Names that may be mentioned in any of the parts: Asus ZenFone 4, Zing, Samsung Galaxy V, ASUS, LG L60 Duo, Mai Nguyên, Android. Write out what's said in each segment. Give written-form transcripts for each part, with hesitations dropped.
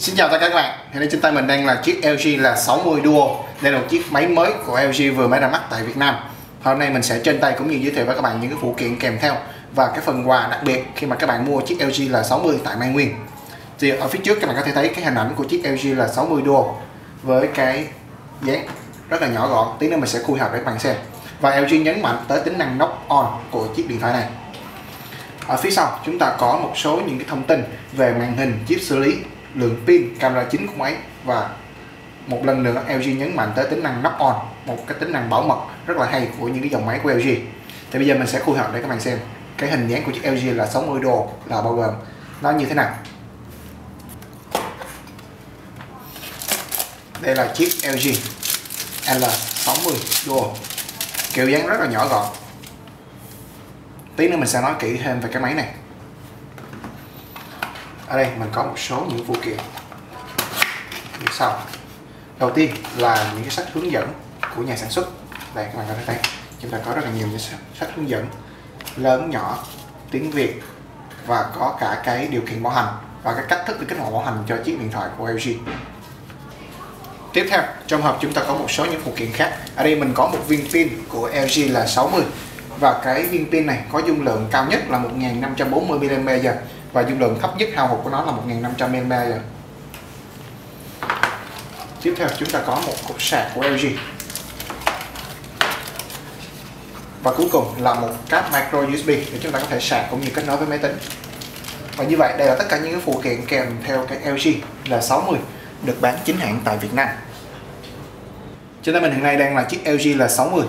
Xin chào tất cả các bạn. Hiện nay trên tay mình đang là chiếc LG L60 Duo. Đây là một chiếc máy mới của LG vừa mới ra mắt tại Việt Nam. Hôm nay mình sẽ trên tay cũng như giới thiệu với các bạn những cái phụ kiện kèm theo và cái phần quà đặc biệt khi mà các bạn mua chiếc LG L60 tại Mai Nguyên. Thì ở phía trước các bạn có thể thấy cái hình ảnh của chiếc LG L60 Duo với cái dáng rất là nhỏ gọn. Tí nữa mình sẽ khui hộp để các bạn xem. Và LG nhấn mạnh tới tính năng knock on của chiếc điện thoại này. Ở phía sau chúng ta có một số những cái thông tin về màn hình, chip xử lý, lượng pin, camera chính của máy và một lần nữa LG nhấn mạnh tới tính năng knock on, một cái tính năng bảo mật rất là hay của những cái dòng máy của LG. Thì bây giờ mình sẽ khui hợp để các bạn xem cái hình dáng của chiếc LG L60 Duo là bao gồm nó như thế nào. Đây là chiếc LG L60 Duo, kiểu dáng rất là nhỏ gọn. Tí nữa mình sẽ nói kỹ thêm về cái máy này. Ở đây mình có một số những phụ kiện như sau. Đầu tiên là những cái sách hướng dẫn của nhà sản xuất. Đây các bạn có thể thấy chúng ta có rất là nhiều những sách hướng dẫn lớn nhỏ tiếng Việt và có cả cái điều khiển bảo hành và cái cách thức để kích hoạt bảo hành cho chiếc điện thoại của LG. Tiếp theo trong hộp chúng ta có một số những phụ kiện khác. Ở đây mình có một viên pin của LG L60 và cái viên pin này có dung lượng cao nhất là 1540 mAh và dung lượng thấp nhất hao hụt của nó là 1500 mAh. Tiếp theo chúng ta có một cục sạc của LG. Và cuối cùng là một cáp micro USB để chúng ta có thể sạc cũng như kết nối với máy tính. Và như vậy đây là tất cả những phụ kiện kèm theo cái LG L60 được bán chính hãng tại Việt Nam. Trên tay mình hiện nay đang là chiếc LG L60.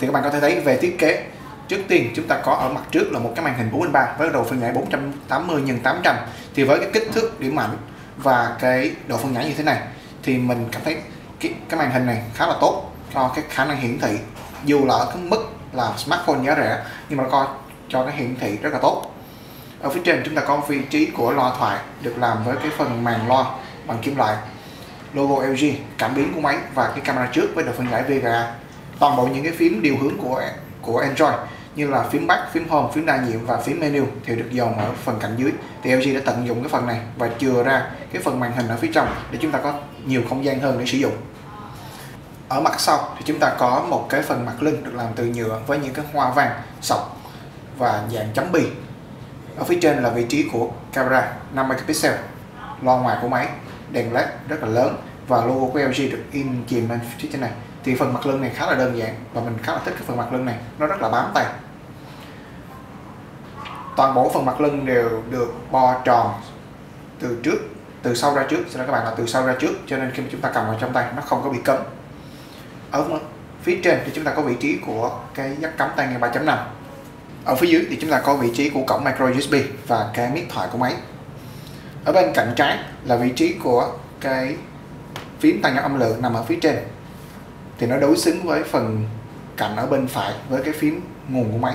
Thì các bạn có thể thấy về thiết kế, trước tiên chúng ta có ở mặt trước là một cái màn hình 4.3 với độ phân giải 480 x 800. Thì với cái kích thước điểm mạnh và cái độ phân giải như thế này thì mình cảm thấy cái màn hình này khá là tốt cho cái khả năng hiển thị, dù là ở cái mức là smartphone giá rẻ nhưng mà coi cho cái hiển thị rất là tốt. Ở phía trên chúng ta có vị trí của loa thoại được làm với cái phần màn loa bằng kim loại, logo LG, cảm biến của máy và cái camera trước với độ phân giải VGA. Toàn bộ những cái phím điều hướng của Android như là phím Back, phím Home, phím đa nhiệm và phím Menu thì được dồn ở phần cạnh dưới. Thì LG đã tận dụng cái phần này và chừa ra cái phần màn hình ở phía trong để chúng ta có nhiều không gian hơn để sử dụng. Ở mặt sau thì chúng ta có một cái phần mặt lưng được làm từ nhựa với những cái hoa văn, sọc và dạng chấm bi. Ở phía trên là vị trí của camera 5 megapixel, loa ngoài của máy, đèn LED rất là lớn và logo của LG được in chìm lên phía trên này. Thì phần mặt lưng này khá là đơn giản và mình khá là thích cái phần mặt lưng này, nó rất là bám tay. Toàn bộ phần mặt lưng đều được bo tròn từ sau ra trước, các bạn là từ sau ra trước, cho nên khi mà chúng ta cầm vào trong tay nó không có bị cấn. Ở phía trên thì chúng ta có vị trí của cái giắc cắm tai nghe 3.5. Ở phía dưới thì chúng ta có vị trí của cổng micro USB và cái mic thoại của máy. Ở bên cạnh trái là vị trí của cái phím tăng nhỏ âm lượng nằm ở phía trên. Thì nó đối xứng với phần cạnh ở bên phải với cái phím nguồn của máy.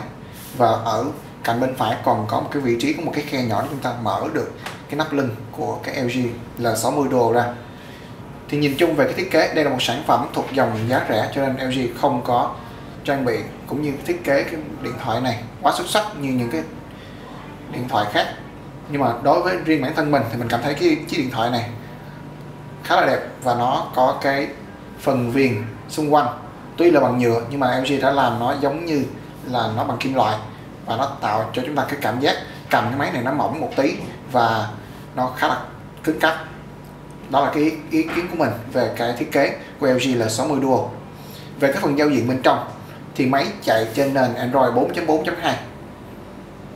Và ở cạnh bên phải còn có một cái vị trí của một cái khe nhỏ để chúng ta mở được cái nắp lưng của cái LG L60 Duo ra. Thì nhìn chung về cái thiết kế, đây là một sản phẩm thuộc dòng giá rẻ cho nên LG không có trang bị cũng như thiết kế cái điện thoại này quá xuất sắc như những cái điện thoại khác. Nhưng mà đối với riêng bản thân mình thì mình cảm thấy cái chiếc điện thoại này khá là đẹp và nó có cái phần viền xung quanh tuy là bằng nhựa nhưng mà LG đã làm nó giống như là nó bằng kim loại và nó tạo cho chúng ta cái cảm giác cầm cái máy này nó mỏng một tí và nó khá là cứng cáp. Đó là cái ý kiến của mình về cái thiết kế của LG L60 Duo. Về cái phần giao diện bên trong thì máy chạy trên nền Android 4.4.2.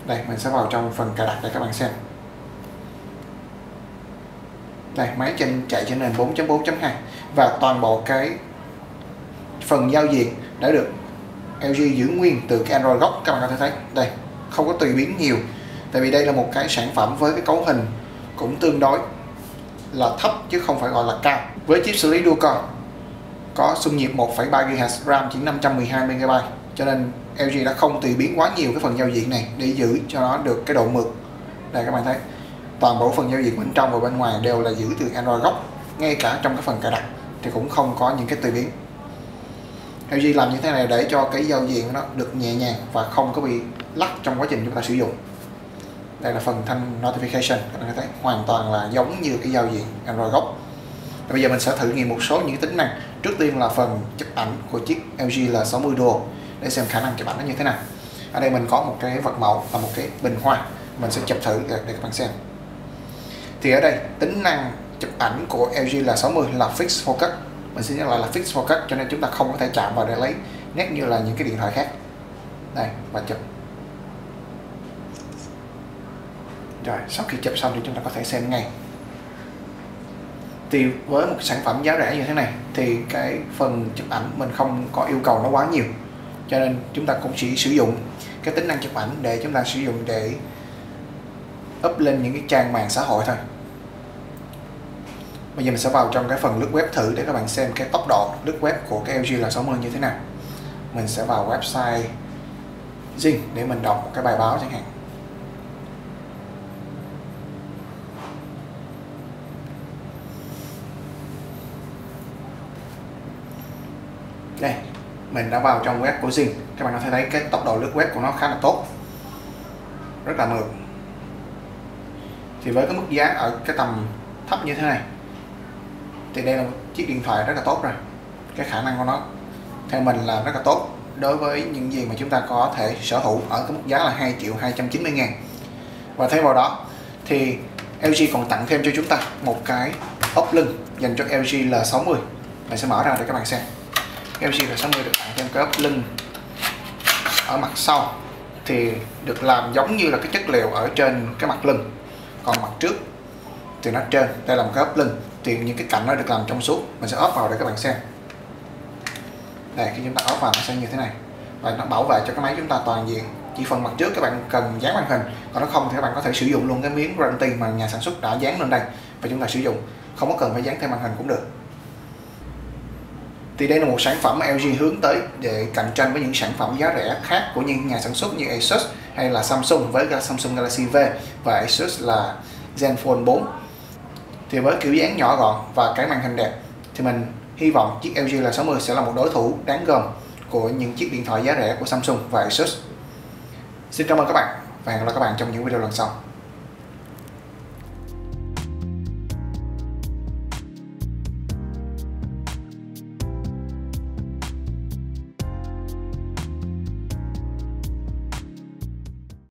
Đây mình sẽ vào trong phần cài đặt để các bạn xem. Đây máy chạy trên nền 4.4.2 và toàn bộ cái phần giao diện đã được LG giữ nguyên từ cái Android gốc. Các bạn có thể thấy đây không có tùy biến nhiều, tại vì đây là một cái sản phẩm với cái cấu hình cũng tương đối là thấp chứ không phải gọi là cao. Với chip xử lý Dual Core có xung nhịp 1,3 GHz, RAM chỉ 512 MB, cho nên LG đã không tùy biến quá nhiều cái phần giao diện này để giữ cho nó được cái độ mượt. Đây các bạn thấy toàn bộ phần giao diện bên trong và bên ngoài đều là giữ từ Android gốc, ngay cả trong cái phần cài đặt thì cũng không có những cái tùy biến. LG làm như thế này để cho cái giao diện nó được nhẹ nhàng và không có bị lắc trong quá trình chúng ta sử dụng. Đây là phần thanh notification, các bạn thấy hoàn toàn là giống như cái giao diện Android gốc. Và bây giờ mình sẽ thử nghiệm một số những tính năng. Trước tiên là phần chụp ảnh của chiếc LG L60 Duo để xem khả năng chụp ảnh nó như thế nào. Ở đây mình có một cái vật mẫu và một cái bình hoa, mình sẽ chụp thử để các bạn xem. Thì ở đây tính năng chụp ảnh của LG L60 là fixed focus. Mình xin nhắc lại là fixed focus, cho nên chúng ta không có thể chạm vào để lấy nét như là những cái điện thoại khác. Đây, và chụp. Rồi, sau khi chụp xong thì chúng ta có thể xem ngay. Thì với một sản phẩm giá rẻ như thế này thì cái phần chụp ảnh mình không có yêu cầu nó quá nhiều, cho nên chúng ta cũng chỉ sử dụng cái tính năng chụp ảnh để chúng ta sử dụng để up lên những cái trang mạng xã hội thôi. Bây giờ mình sẽ vào trong cái phần lướt web thử để các bạn xem cái tốc độ lướt web của cái LG L60 như thế nào. Mình sẽ vào website Zing để mình đọc một cái bài báo chẳng hạn. Đây, mình đã vào trong web của Zing. Các bạn có thể thấy cái tốc độ lướt web của nó khá là tốt, rất là mượt. Thì với cái mức giá ở cái tầm thấp như thế này thì đây là một chiếc điện thoại rất là tốt rồi. Cái khả năng của nó theo mình là rất là tốt đối với những gì mà chúng ta có thể sở hữu ở cái mức giá là 2.290.000. Và thêm vào đó thì LG còn tặng thêm cho chúng ta một cái ốp lưng dành cho LG L60. Mình sẽ mở ra để các bạn xem. LG L60 được tặng thêm cái ốp lưng ở mặt sau thì được làm giống như là cái chất liệu ở trên cái mặt lưng, còn mặt trước thì nó trơn. Đây là một cái ốp lưng thì những cái cạnh nó được làm trong suốt. Mình sẽ ốp vào để các bạn xem. Đây, khi chúng ta ốp vào nó sẽ như thế này và nó bảo vệ cho cái máy chúng ta toàn diện. Chỉ phần mặt trước các bạn cần dán màn hình, còn nó không thì các bạn có thể sử dụng luôn cái miếng răng tiền mà nhà sản xuất đã dán lên đây và chúng ta sử dụng, không có cần phải dán thêm màn hình cũng được. Thì đây là một sản phẩm LG hướng tới để cạnh tranh với những sản phẩm giá rẻ khác của những nhà sản xuất như Asus hay là Samsung với Samsung Galaxy V và Asus là ZenFone 4. Thì với kiểu dáng nhỏ gọn và cái màn hình đẹp thì mình hy vọng chiếc LG L60 sẽ là một đối thủ đáng gờm của những chiếc điện thoại giá rẻ của Samsung và Asus. Xin cảm ơn các bạn và hẹn gặp lại các bạn trong những video lần sau.